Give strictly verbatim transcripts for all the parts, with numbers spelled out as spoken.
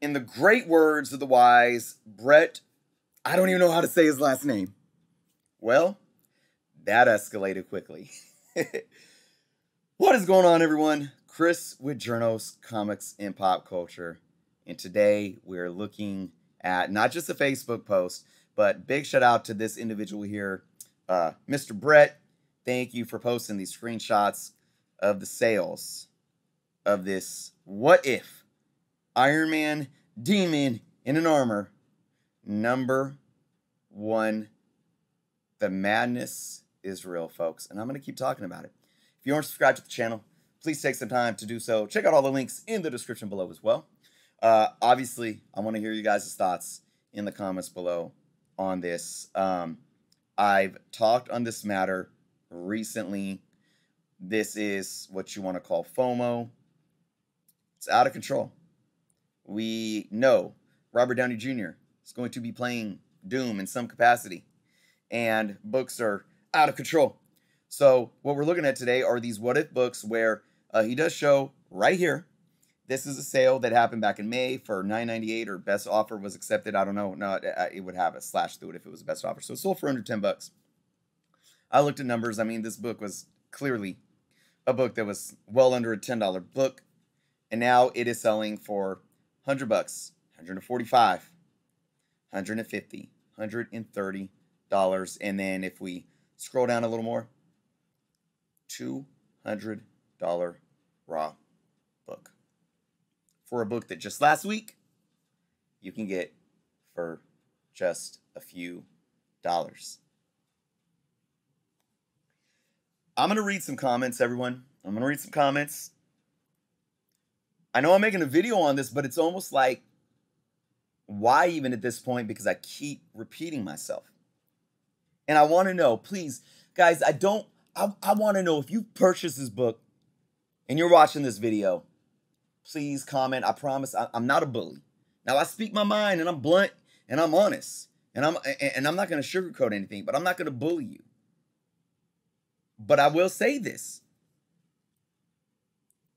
in the great words of the wise, Brett, I don't even know how to say his last name. Well, that escalated quickly. What is going on, everyone? Chris with Journos Comics and Pop Culture. And today we're looking at not just a Facebook post, but big shout out to this individual here, uh, Mister Brett. Thank you for posting these screenshots of the sales of this What If Iron Man Demon in an Armor number one. The madness is real, folks, and I'm going to keep talking about it. If you aren't subscribed to the channel, please take some time to do so. Check out all the links in the description below as well. Uh, obviously, I want to hear you guys' thoughts in the comments below on this. Um, I've talked on this matter recently. This is what you want to call FOMO. It's out of control. We know Robert Downey Junior is going to be playing Doom in some capacity, and books are out of control. So what we're looking at today are these What If books where uh, he does show right here. This is a sale that happened back in May for nine ninety-eight, or best offer was accepted. I don't know. No, it would have a slash through it if it was the best offer. So it sold for under ten bucks. I looked at numbers. I mean, this book was clearly a book that was well under a ten dollar book. And now it is selling for one hundred bucks, one forty-five, one fifty, one thirty. Dollars, and then if we scroll down a little more, two hundred dollar raw book. For a book that just last week you can get for just a few dollars. I'm going to read some comments, everyone. I'm going to read some comments. I know I'm making a video on this, but it's almost like, why even at this point? Because I keep repeating myself. And I want to know, please, guys, I don't, I, I want to know if you purchased this book and you're watching this video, please comment. I promise I, I'm not a bully. Now, I speak my mind and I'm blunt and I'm honest and I'm, and I'm not going to sugarcoat anything, but I'm not going to bully you. But I will say this.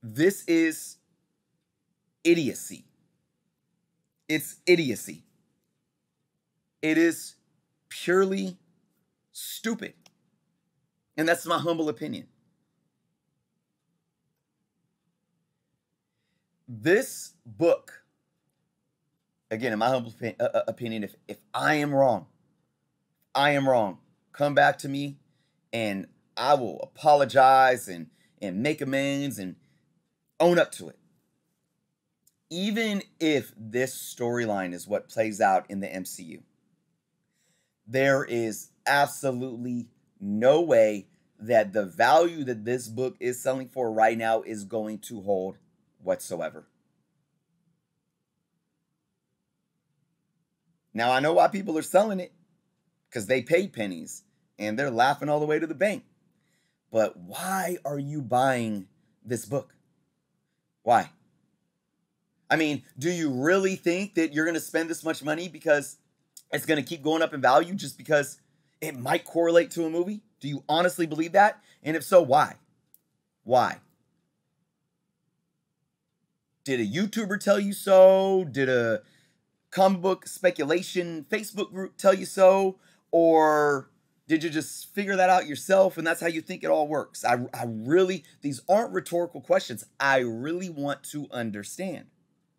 This is idiocy. It's idiocy. It is purely stupid. And that's my humble opinion. This book, again, in my humble opinion, if, if I am wrong, I am wrong. Come back to me and I will apologize and, and make amends and own up to it. Even if this storyline is what plays out in the M C U, there is absolutely no way that the value that this book is selling for right now is going to hold whatsoever. Now, I know why people are selling it, because they paid pennies and they're laughing all the way to the bank. But why are you buying this book? Why? I mean, do you really think that you're going to spend this much money because it's going to keep going up in value just because it might correlate to a movie? Do you honestly believe that? And if so, why? Why? Did a YouTuber tell you so? Did a comic book speculation Facebook group tell you so? Or did you just figure that out yourself and that's how you think it all works? I, I really, these aren't rhetorical questions. I really want to understand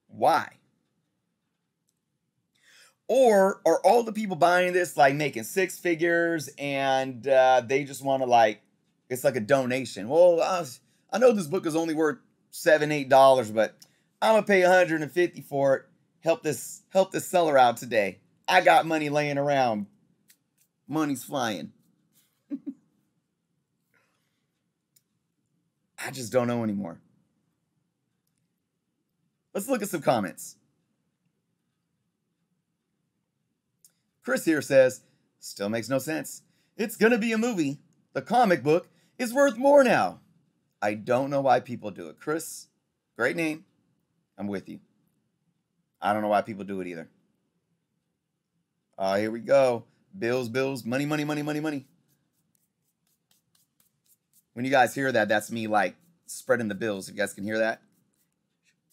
why. Or are all the people buying this like making six figures and uh, they just want to like, it's like a donation. Well, I, I know this book is only worth seven, eight dollars, but I'm gonna pay one hundred fifty for it. Help this, help this seller out today. I got money laying around. Money's flying. I just don't know anymore. Let's look at some comments. Chris here says, still makes no sense. It's gonna be a movie. The comic book is worth more now. I don't know why people do it. Chris, great name. I'm with you. I don't know why people do it either. Uh, here we go. Bills, bills, money, money, money, money, money. When you guys hear that, that's me like spreading the bills. If you guys can hear that.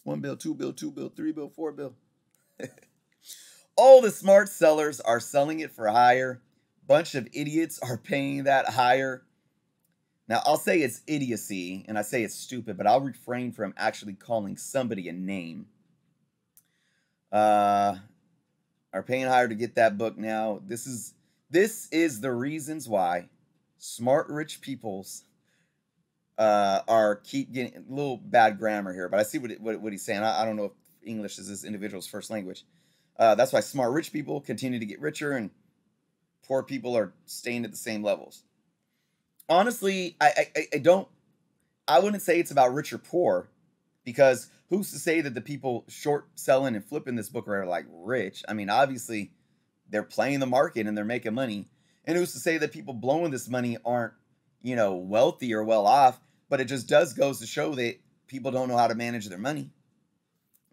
One bill, two bill, two bill, three bill, four bill. All the smart sellers are selling it for higher. Bunch of idiots are paying that higher. Now, I'll say it's idiocy, and I say it's stupid, but I'll refrain from actually calling somebody a name. Uh, are paying higher to get that book now. This is, this is the reasons why smart, rich peoples uh, are keep getting a little bad grammar here, but I see what, it, what, what he's saying. I, I don't know if English is this individual's first language. Uh, that's why smart, rich people continue to get richer and poor people are staying at the same levels. Honestly, I, I, I don't, I wouldn't say it's about rich or poor, because who's to say that the people short selling and flipping this book are like rich? I mean, obviously they're playing the market and they're making money. And who's to say that people blowing this money aren't, you know, wealthy or well off, but it just does goes to show that people don't know how to manage their money.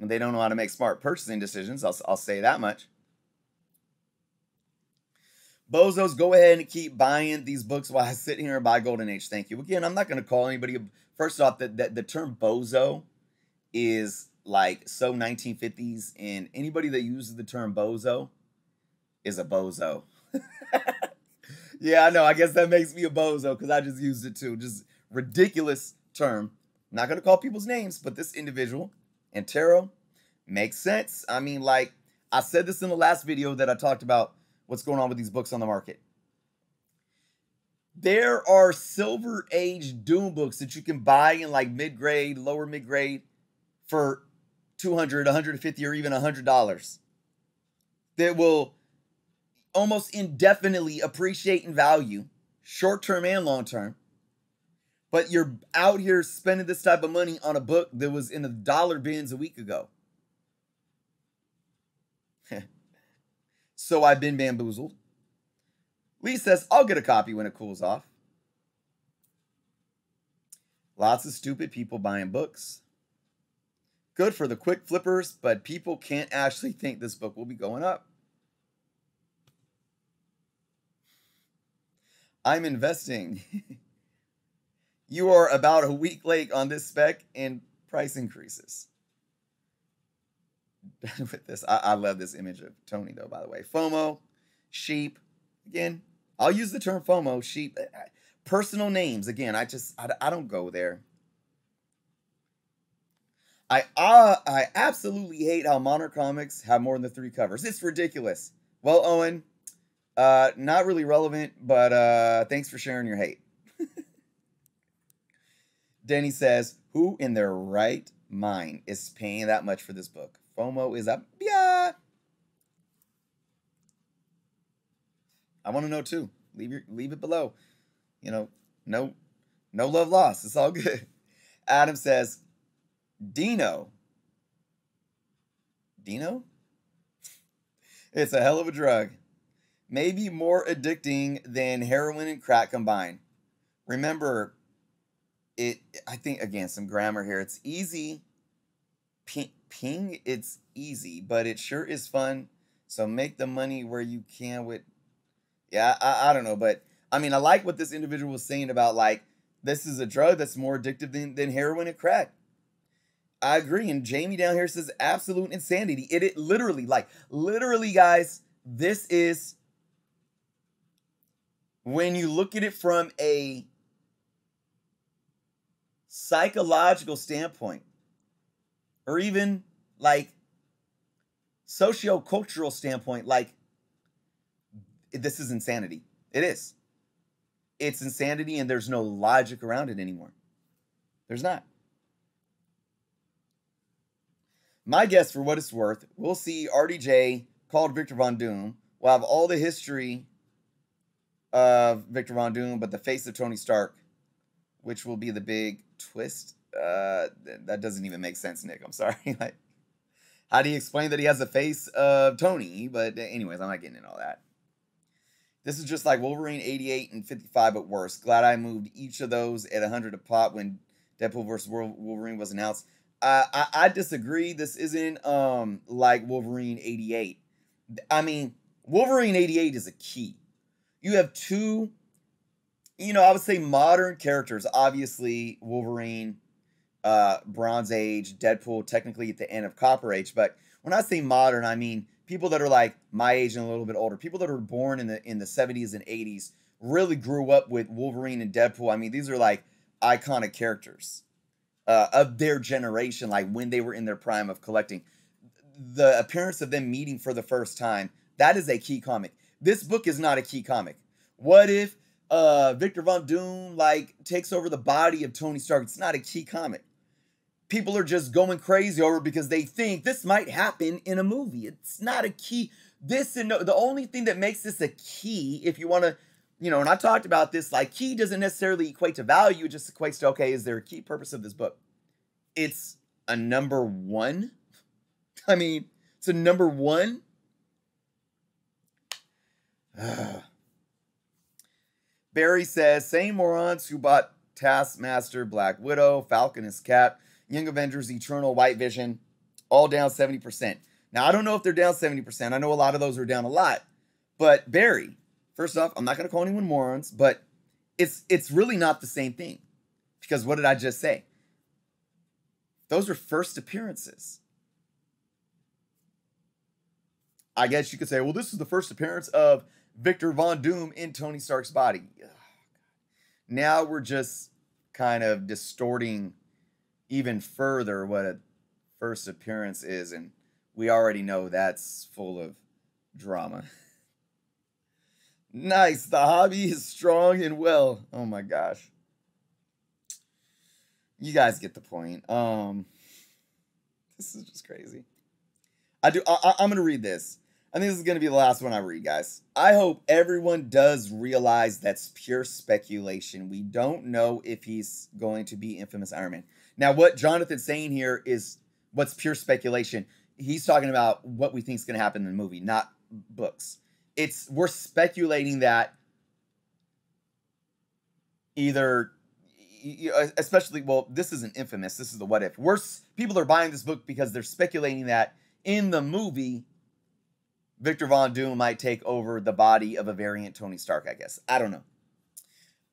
And they don't know how to make smart purchasing decisions. I'll, I'll say that much. Bozos, go ahead and keep buying these books while I sit here and buy Golden Age. Thank you. Again, I'm not going to call anybody. First off, the, the, the term bozo is like so nineteen fifties. And anybody that uses the term bozo is a bozo. Yeah, I know. I guess that makes me a bozo because I just used it too. Just ridiculous term. I'm not going to call people's names, but this individual... And tarot makes sense. I mean, like I said this in the last video that I talked about what's going on with these books on the market. There are Silver Age Doom books that you can buy in like mid-grade, lower mid-grade for two hundred dollars, one hundred fifty dollars, or even one hundred dollars that will almost indefinitely appreciate in value, short-term and long-term. But you're out here spending this type of money on a book that was in the dollar bins a week ago. So I've been bamboozled. Lee says, I'll get a copy when it cools off. Lots of stupid people buying books. Good for the quick flippers, but people can't actually think this book will be going up. I'm investing. You are about a week late on this spec and price increases. With this, I, I love this image of Tony, though, by the way. FOMO, sheep. Again, I'll use the term FOMO, sheep. Personal names. Again, I just, I, I don't go there. I, uh, I absolutely hate how modern comics have more than three covers. It's ridiculous. Well, Owen, uh, not really relevant, but uh, thanks for sharing your hate. Denny says, who in their right mind is paying that much for this book? FOMO is up. Yeah. I want to know too. Leave your, leave it below. You know, no, no love lost. It's all good. Adam says, Dino. Dino? It's a hell of a drug. Maybe more addicting than heroin and crack combined. Remember, It, I think, again, some grammar here. It's easy. Ping, ping, it's easy, but it sure is fun. So make the money where you can with, yeah, I, I don't know. But, I mean, I like what this individual was saying about, like, this is a drug that's more addictive than, than heroin and crack. I agree. And Jamie down here says absolute insanity. It, it literally, like, literally, guys, this is, when you look at it from a psychological standpoint, or even like socio-cultural standpoint, like this is insanity. It is. It's insanity, and there's no logic around it anymore. There's not. My guess, for what it's worth, we'll see R D J called Victor Von Doom. We'll have all the history of Victor Von Doom, but the face of Tony Stark, which will be the big twist. Uh, th that doesn't even make sense, Nick. I'm sorry. Like, how do you explain that he has the face of Tony? But anyways, I'm not getting into all that. This is just like Wolverine eighty-eight and fifty-five, but worse. Glad I moved each of those at one hundred a pop when Deadpool versus Wolverine was announced. Uh, I, I disagree. This isn't um, like Wolverine eighty-eight. I mean, Wolverine eighty-eight is a key. You have two... You know, I would say modern characters, obviously Wolverine, uh, Bronze Age, Deadpool, technically at the end of Copper Age, but when I say modern, I mean people that are like my age and a little bit older, people that are born in the in the seventies and eighties, really grew up with Wolverine and Deadpool. I mean, these are like iconic characters uh, of their generation, like when they were in their prime of collecting. The appearance of them meeting for the first time, that is a key comic. This book is not a key comic. What if uh, Victor Von Doom like takes over the body of Tony Stark? It's not a key comic. People are just going crazy over it because they think this might happen in a movie. It's not a key. This and no, the only thing that makes this a key, if you want to, you know, and I talked about this, like key doesn't necessarily equate to value. It just equates to, okay, is there a key purpose of this book? It's a number one. I mean, it's a number one. Ugh. Barry says, same morons who bought Taskmaster, Black Widow, Falconist Cap, Young Avengers, Eternal, White Vision, all down seventy percent. Now, I don't know if they're down seventy percent. I know a lot of those are down a lot. But Barry, first off, I'm not going to call anyone morons, but it's, it's really not the same thing. Because what did I just say? Those are first appearances. I guess you could say, well, this is the first appearance of Victor Von Doom in Tony Stark's body. Now we're just kind of distorting even further what a first appearance is, and we already know that's full of drama. Nice, the hobby is strong and well. Oh my gosh, you guys get the point. Um, this is just crazy. I do. I, I'm gonna read this. I think this is gonna be the last one I read, guys. I hope everyone does realize that's pure speculation. We don't know if he's going to be Infamous Iron Man. Now, what Jonathan's saying here is what's pure speculation. He's talking about what we think is going to happen in the movie, not books. It's we're speculating that either, especially, well, this isn't Infamous. This is the What If. We're, people are buying this book because they're speculating that in the movie, Victor Von Doom might take over the body of a variant Tony Stark, I guess. I don't know.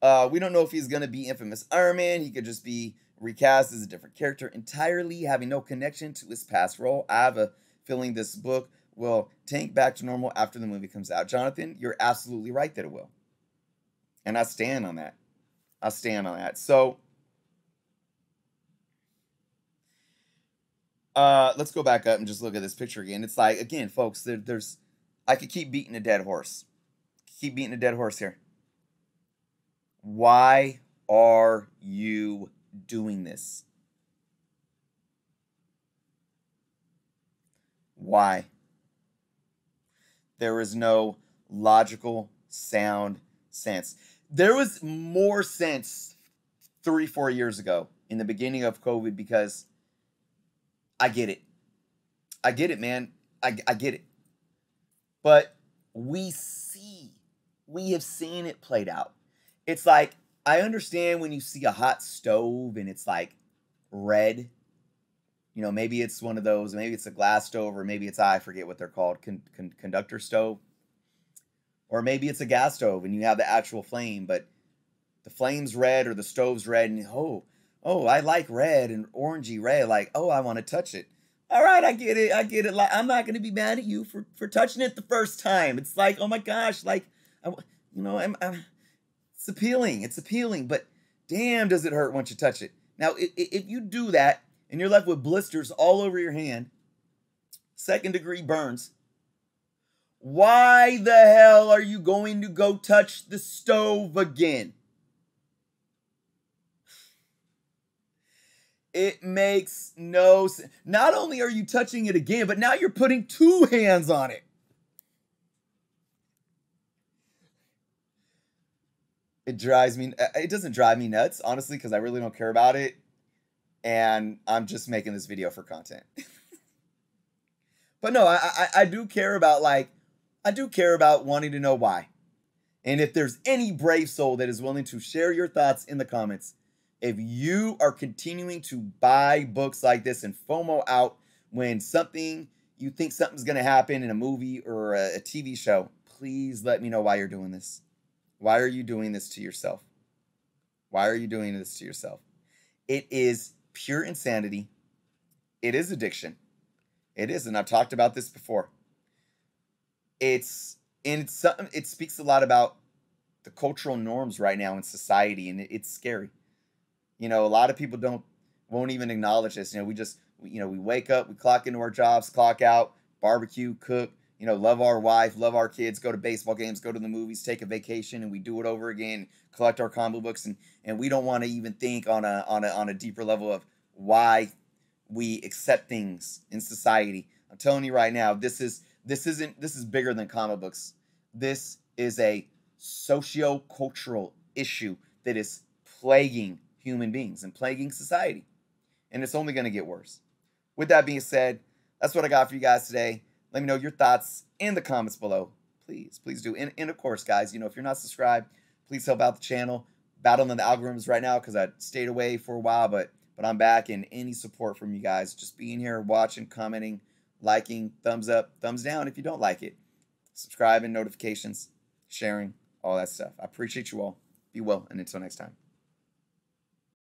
Uh, we don't know if he's going to be Infamous Iron Man. He could just be recast as a different character entirely, having no connection to his past role. I have a feeling this book will tank back to normal after the movie comes out. Jonathan, you're absolutely right that it will. And I stand on that. I stand on that. So, uh, let's go back up and just look at this picture again. It's like, again, folks, there, there's, I could keep beating a dead horse. Keep beating a dead horse here. Why are you doing this? Why? There is no logical sound sense. There was more sense three, four years ago in the beginning of COVID because I get it. I get it, man. I, I get it. But we see, we have seen it played out. It's like, I understand when you see a hot stove and it's like red, you know, maybe it's one of those, maybe it's a glass stove, or maybe it's, I forget what they're called, con con conductor stove, or maybe it's a gas stove and you have the actual flame, but the flame's red or the stove's red, and oh, oh, I like red and orangey red, like, oh, I want to touch it. All right, I get it, I get it. Like, I'm not going to be mad at you for, for touching it the first time. It's like, oh my gosh, like, I, you know, I'm... I'm It's appealing. It's appealing, but damn, does it hurt once you touch it. Now, if you do that and you're left with blisters all over your hand, second degree burns, why the hell are you going to go touch the stove again? It makes no sense. Not only are you touching it again, but now you're putting two hands on it. It drives me, it doesn't drive me nuts, honestly, because I really don't care about it. And I'm just making this video for content. But no, I, I, I do care about, like, I do care about wanting to know why. And if there's any brave soul that is willing to share your thoughts in the comments, if you are continuing to buy books like this and FOMO out when something, you think something's going to happen in a movie or a, a T V show, please let me know why you're doing this. Why are you doing this to yourself? Why are you doing this to yourself? It is pure insanity. It is addiction. It is, and I've talked about this before. It's and it's something. It speaks a lot about the cultural norms right now in society, and it, it's scary. You know, a lot of people don't won't even acknowledge this. You know, we just we, you know we wake up, we clock into our jobs, clock out, barbecue, cook. You know, love our wife, love our kids, go to baseball games, go to the movies, take a vacation, and we do it over again, collect our comic books, and and we don't want to even think on a on a on a deeper level of why we accept things in society. I'm telling you right now, this is this isn't this is bigger than comic books. This is a socio-cultural issue that is plaguing human beings and plaguing society. And it's only going to get worse. With that being said, that's what I got for you guys today. Let me know your thoughts in the comments below. Please, please do. And, and of course, guys, you know, if you're not subscribed, please help out the channel. Battling the algorithms right now because I stayed away for a while, but but I'm back, and any support from you guys, just being here, watching, commenting, liking, thumbs up, thumbs down if you don't like it, subscribing, notifications, sharing, all that stuff. I appreciate you all. Be well, and until next time.